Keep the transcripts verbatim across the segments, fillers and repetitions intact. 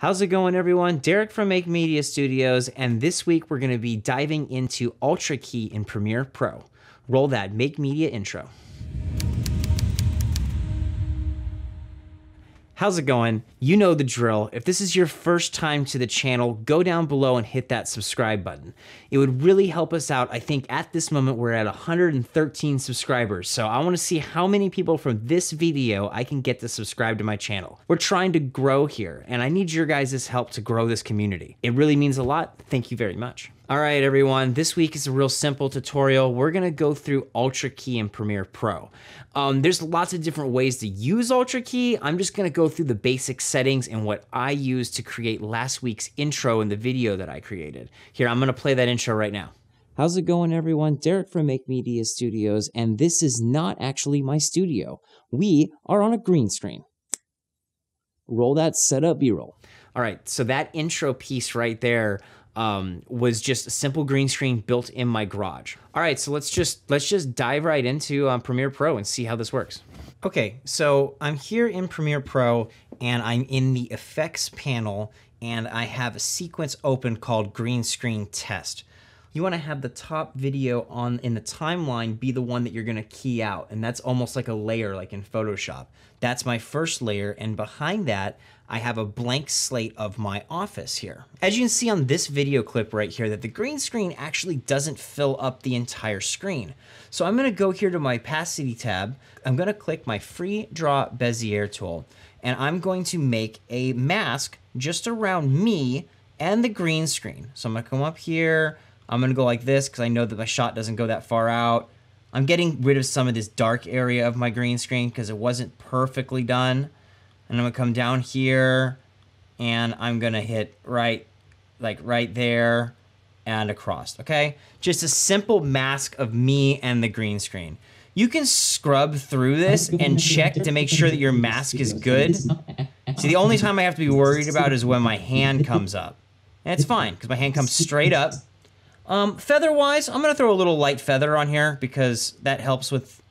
How's it going, everyone? Derek from Make Media Studios, and this week we're gonna be diving into Ultra Key in Premiere Pro. Roll that Make Media intro. How's it going? You know the drill. If this is your first time to the channel, go down below and hit that subscribe button. It would really help us out. I think at this moment, we're at one hundred thirteen subscribers. So I wanna see how many people from this video I can get to subscribe to my channel. We're trying to grow here, and I need your guys' help to grow this community. It really means a lot. Thank you very much. All right, everyone, this week is a real simple tutorial. We're gonna go through Ultra Key in Premiere Pro. Um, there's lots of different ways to use Ultra Key. I'm just gonna go through the basic settings and what I used to create last week's intro in the video that I created. Here, I'm gonna play that intro right now. How's it going, everyone? Derek from Make Media Studios, and this is not actually my studio. We are on a green screen. Roll that setup B-roll. All right, so that intro piece right there Um, was just a simple green screen built in my garage. All right, so let's just let's just dive right into um, Premiere Pro and see how this works. Okay, so I'm here in Premiere Pro and I'm in the effects panel and I have a sequence open called green screen test. You wanna have the top video on in the timeline be the one that you're gonna key out, and that's almost like a layer like in Photoshop. That's my first layer, and behind that, I have a blank slate of my office here. As you can see on this video clip right here, that the green screen actually doesn't fill up the entire screen. So I'm gonna go here to my opacity tab, I'm gonna click my free draw Bezier tool, and I'm going to make a mask just around me and the green screen. So I'm gonna come up here, I'm gonna go like this because I know that my shot doesn't go that far out. I'm getting rid of some of this dark area of my green screen because it wasn't perfectly done. And I'm gonna come down here and I'm gonna hit right, like right there and across, okay? Just a simple mask of me and the green screen. You can scrub through this and check to make sure that your mask is good. See, the only time I have to be worried about is when my hand comes up. And it's fine because my hand comes straight up. Um, feather-wise, I'm gonna throw a little light feather on here because that helps with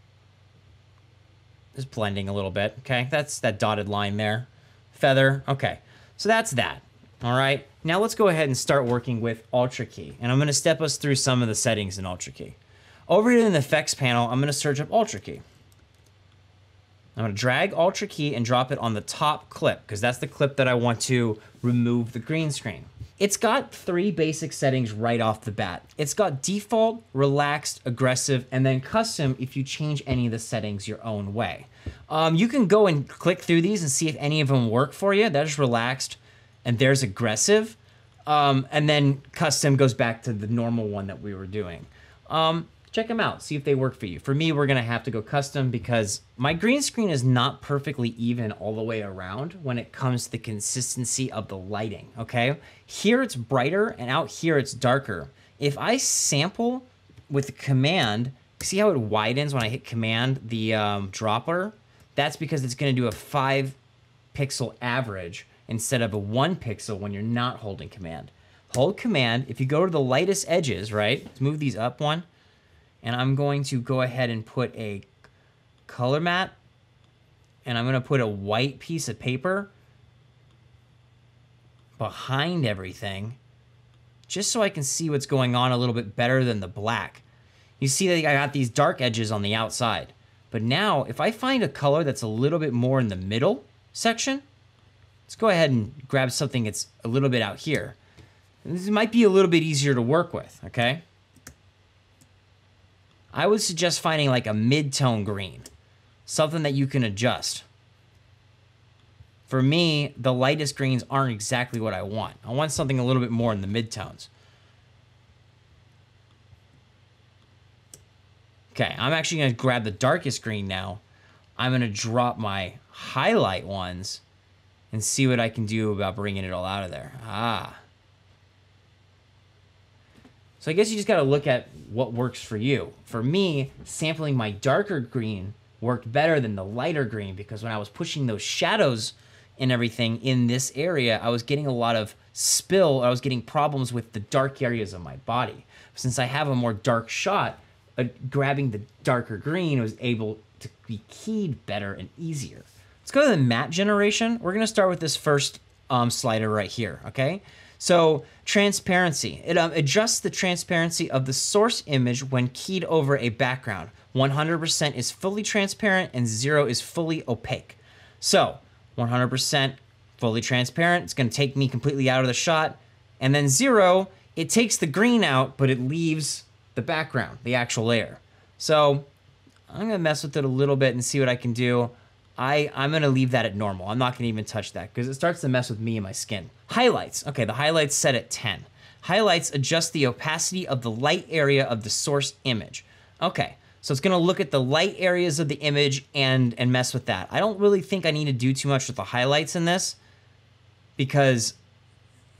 just blending a little bit, okay? That's that dotted line there. Feather, okay. So that's that, all right? Now let's go ahead and start working with Ultra Key, and I'm gonna step us through some of the settings in Ultra Key. Over here in the effects panel, I'm gonna search up Ultra Key. I'm gonna drag Ultra Key and drop it on the top clip because that's the clip that I want to remove the green screen. It's got three basic settings right off the bat. It's got default, relaxed, aggressive, and then custom if you change any of the settings your own way. Um, you can go and click through these and see if any of them work for you. That is relaxed, and there's aggressive. Um, and then custom goes back to the normal one that we were doing. Um, check them out, see if they work for you. For me, we're gonna have to go custom because my green screen is not perfectly even all the way around when it comes to the consistency of the lighting, okay? Here it's brighter and out here it's darker. If I sample with the command, see how it widens when I hit command, the um, dropper? That's because it's gonna do a five pixel average instead of a one pixel when you're not holding command. Hold command, if you go to the lightest edges, right? Let's move these up one. And I'm going to go ahead and put a color mat, and I'm gonna put a white piece of paper behind everything, just so I can see what's going on a little bit better than the black. You see that I got these dark edges on the outside, but now if I find a color that's a little bit more in the middle section, let's go ahead and grab something that's a little bit out here. This might be a little bit easier to work with, okay? I would suggest finding like a mid-tone green, something that you can adjust. For me, the lightest greens aren't exactly what I want. I want something a little bit more in the mid-tones. Okay, I'm actually gonna grab the darkest green now. I'm gonna drop my highlight ones and see what I can do about bringing it all out of there. Ah. So I guess you just gotta look at what works for you. For me, sampling my darker green worked better than the lighter green because when I was pushing those shadows and everything in this area, I was getting a lot of spill, I was getting problems with the dark areas of my body. Since I have a more dark shot, uh, grabbing the darker green was able to be keyed better and easier. Let's go to the map generation. We're gonna start with this first um, slider right here, okay? So transparency, it um, adjusts the transparency of the source image when keyed over a background. one hundred percent is fully transparent and zero is fully opaque. So one hundred percent fully transparent, it's gonna take me completely out of the shot. And then zero, it takes the green out, but it leaves the background, the actual layer. So I'm gonna mess with it a little bit and see what I can do. I, I'm gonna leave that at normal. I'm not gonna even touch that because it starts to mess with me and my skin. Highlights, okay, the highlights set at ten. Highlights adjust the opacity of the light area of the source image. Okay, so it's gonna look at the light areas of the image and, and mess with that. I don't really think I need to do too much with the highlights in this because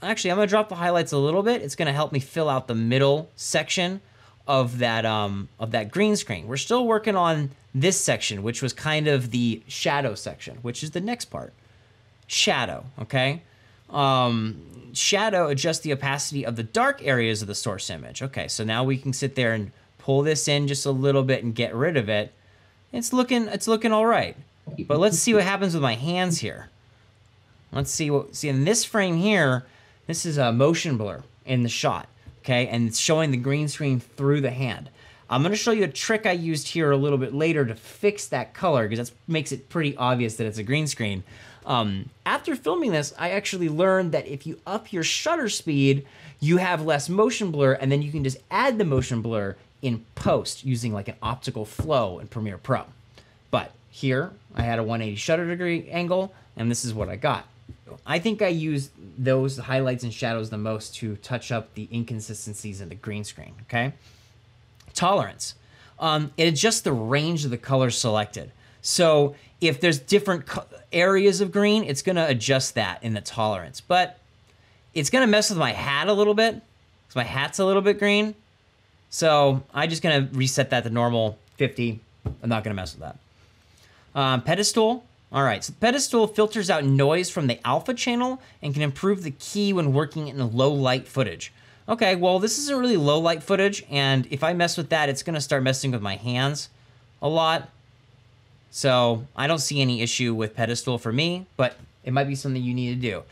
actually I'm gonna drop the highlights a little bit. It's gonna help me fill out the middle section of that, um, of that green screen. We're still working on this section, which was kind of the shadow section, which is the next part. Shadow, okay? Um, shadow adjusts the opacity of the dark areas of the source image. Okay, so now we can sit there and pull this in just a little bit and get rid of it. It's looking, it's looking all right. But let's see what happens with my hands here. Let's see what, see in this frame here, this is a motion blur in the shot. Okay, and it's showing the green screen through the hand. I'm gonna show you a trick I used here a little bit later to fix that color because that makes it pretty obvious that it's a green screen. Um, after filming this, I actually learned that if you up your shutter speed, you have less motion blur and then you can just add the motion blur in post using like an optical flow in Premiere Pro. But here, I had a one eighty shutter degree angle and this is what I got. I think I used those highlights and shadows the most to touch up the inconsistencies in the green screen, okay? Tolerance. Um, it adjusts the range of the colors selected. So if there's different areas of green, it's gonna adjust that in the tolerance, but it's gonna mess with my hat a little bit because my hat's a little bit green. So I'm just gonna reset that to normal fifty. I'm not gonna mess with that. Um, pedestal. All right, so the pedestal filters out noise from the alpha channel and can improve the key when working in low light footage. Okay, well, this isn't really low light footage, and if I mess with that, it's gonna start messing with my hands a lot. So I don't see any issue with pedestal for me, but it might be something you need to do.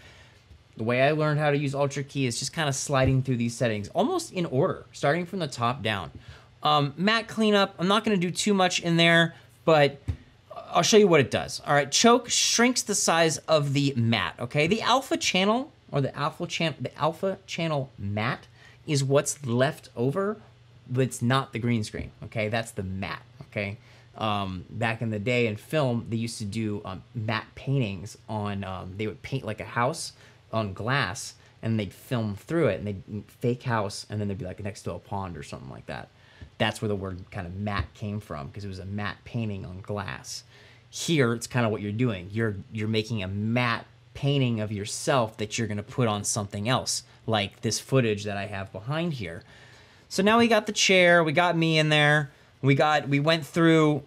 The way I learned how to use Ultra Key is just kind of sliding through these settings, almost in order, starting from the top down. Um, matte cleanup, I'm not gonna do too much in there, but I'll show you what it does. All right, choke shrinks the size of the matte, okay? The alpha channel, or the alpha, chan the alpha channel matte is what's left over, but it's not the green screen, okay? That's the matte, okay? Um, back in the day in film, they used to do um, matte paintings on, um, they would paint like a house on glass, and they'd film through it, and they'd fake house, and then they'd be like next to a pond or something like that. That's where the word kind of matte came from because it was a matte painting on glass. Here, it's kind of what you're doing. You're you're making a matte painting of yourself that you're gonna put on something else, like this footage that I have behind here. So now we got the chair, we got me in there, we got we went through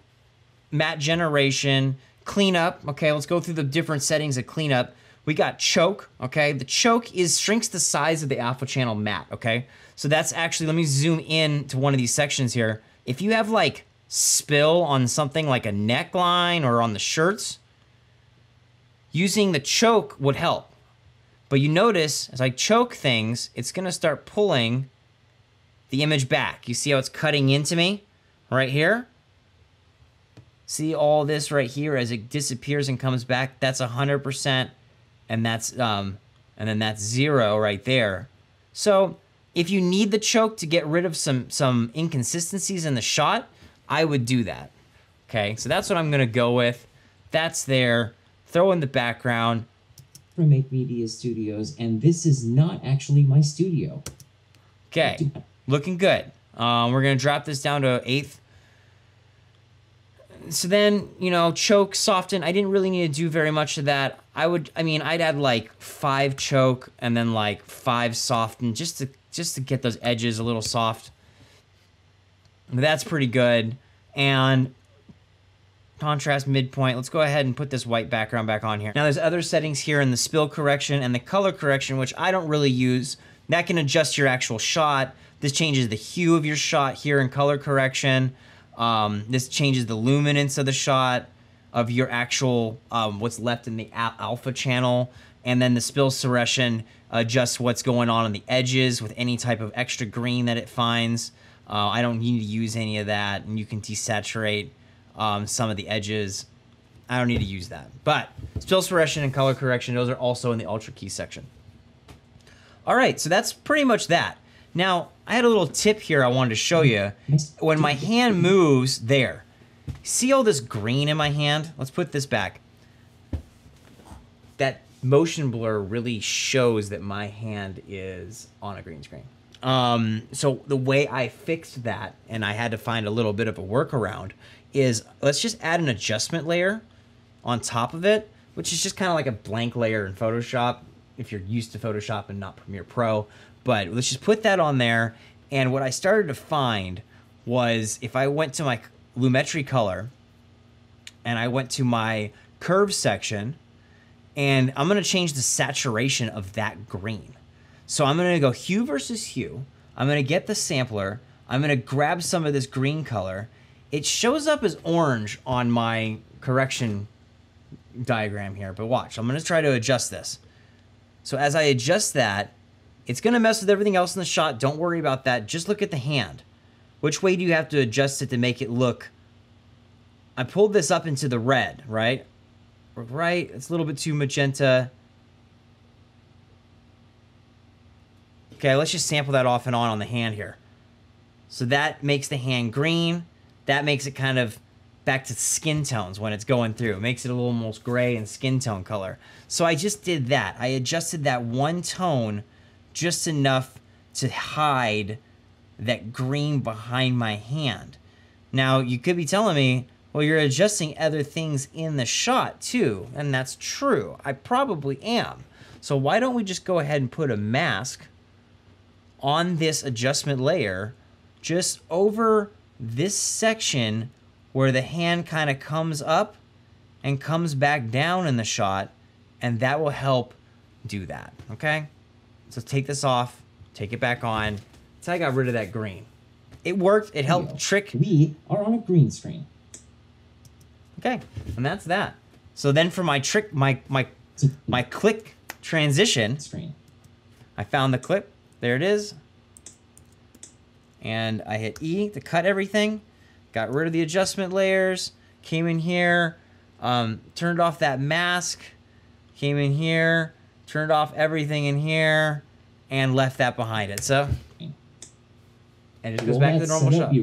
matte generation, cleanup. Okay, let's go through the different settings of cleanup. We got choke, okay? The choke is shrinks the size of the alpha channel matte, okay? So that's actually, let me zoom in to one of these sections here. If you have like spill on something like a neckline or on the shirts, using the choke would help. But you notice as I choke things, it's gonna start pulling the image back. You see how it's cutting into me right here? See all this right here as it disappears and comes back? That's one hundred percent. And that's um, and then that's zero right there. So if you need the choke to get rid of some some inconsistencies in the shot, I would do that. Okay, so that's what I'm gonna go with. That's there. Throw in the background. From Make Media Studios, and this is not actually my studio. Okay, looking good. Um, we're gonna drop this down to eighth. So then, you know, choke, soften. I didn't really need to do very much of that. I would, I mean, I'd add like five choke and then like five soften just to just to get those edges a little soft. That's pretty good. And contrast midpoint. Let's go ahead and put this white background back on here. Now there's other settings here in the spill correction and the color correction, which I don't really use. That can adjust your actual shot. This changes the hue of your shot here in color correction. Um, this changes the luminance of the shot, of your actual, um, what's left in the al alpha channel. and then the spill suppression adjusts what's going on on the edges with any type of extra green that it finds. Uh, I don't need to use any of that, and you can desaturate um, some of the edges. I don't need to use that. But spill suppression and color correction, those are also in the Ultra Key section. All right, so that's pretty much that. Now, I had a little tip here I wanted to show you. When my hand moves there, see all this green in my hand? Let's put this back. That motion blur really shows that my hand is on a green screen. Um, so the way I fixed that, and I had to find a little bit of a workaround, is let's just add an adjustment layer on top of it, which is just kind of like a blank layer in Photoshop if you're used to Photoshop and not Premiere Pro. But let's just put that on there. And what I started to find was if I went to my Lumetri color and I went to my curve section, and I'm gonna change the saturation of that green. So I'm gonna go hue versus hue. I'm gonna get the sampler. I'm gonna grab some of this green color. It shows up as orange on my correction diagram here, but watch, I'm gonna try to adjust this. So as I adjust that, it's gonna mess with everything else in the shot. Don't worry about that. Just look at the hand. Which way do you have to adjust it to make it look? I pulled this up into the red, right? Right, it's a little bit too magenta. Okay, let's just sample that off and on on the hand here. So that makes the hand green. That makes it kind of back to skin tones when it's going through. It makes it a little almost gray and skin tone color. So I just did that. I adjusted that one tone just enough to hide that green behind my hand. Now, you could be telling me, well, you're adjusting other things in the shot too, and that's true. I probably am. So why don't we just go ahead and put a mask on this adjustment layer just over this section where the hand kind of comes up and comes back down in the shot, and that will help do that, okay? So take this off, take it back on, until I got rid of that green. It worked, it helped trick. We are on a green screen. Okay, and that's that. So then for my trick, my my my click transition screen, I found the clip. There it is. And I hit E to cut everything. Got rid of the adjustment layers. Came in here, um, turned off that mask. Came in here, turned off everything in here, and left that behind it. So, and it goes well, back to the normal shot.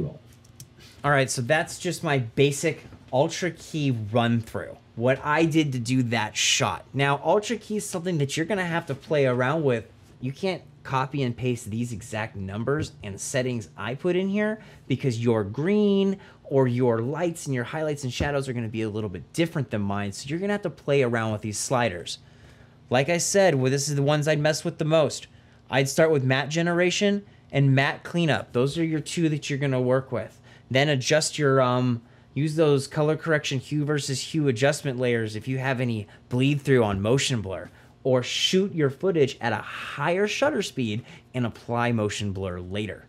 All right, so that's just my basic Ultra Key run through, what I did to do that shot. Now, Ultra Key is something that you're gonna have to play around with. You can't copy and paste these exact numbers and settings I put in here because your green or your lights and your highlights and shadows are gonna be a little bit different than mine. So you're gonna have to play around with these sliders. Like I said, well, this is the ones I'd mess with the most. I'd start with matte generation and matte cleanup. Those are your two that you're gonna work with. Then adjust your, um, use those color correction hue versus hue adjustment layers if you have any bleed through on motion blur, or shoot your footage at a higher shutter speed and apply motion blur later.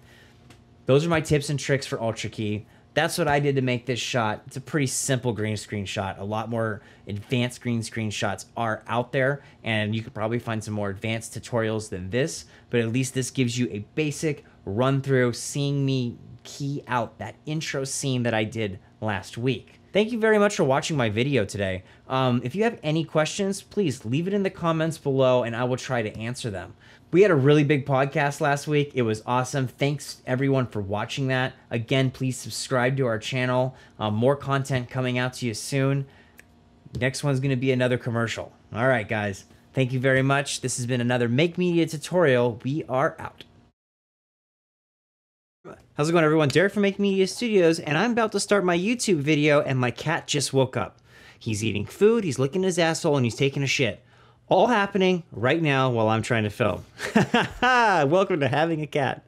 Those are my tips and tricks for Ultra Key. That's what I did to make this shot. It's a pretty simple green screen shot. A lot more advanced green screen shots are out there, and you could probably find some more advanced tutorials than this, but at least this gives you a basic run through, seeing me key out that intro scene that I did last week. Thank you very much for watching my video today. Um, if you have any questions, please leave it in the comments below and I will try to answer them. We had a really big podcast last week. It was awesome. Thanks everyone for watching that. Again, please subscribe to our channel. Um, more content coming out to you soon. Next one's gonna be another commercial. All right, guys. Thank you very much. This has been another Make Media tutorial. We are out. How's it going, everyone? Derek from Make Media Studios, and I'm about to start my YouTube video, and my cat just woke up. He's eating food, he's licking his asshole, and he's taking a shit. All happening right now while I'm trying to film. Welcome to having a cat.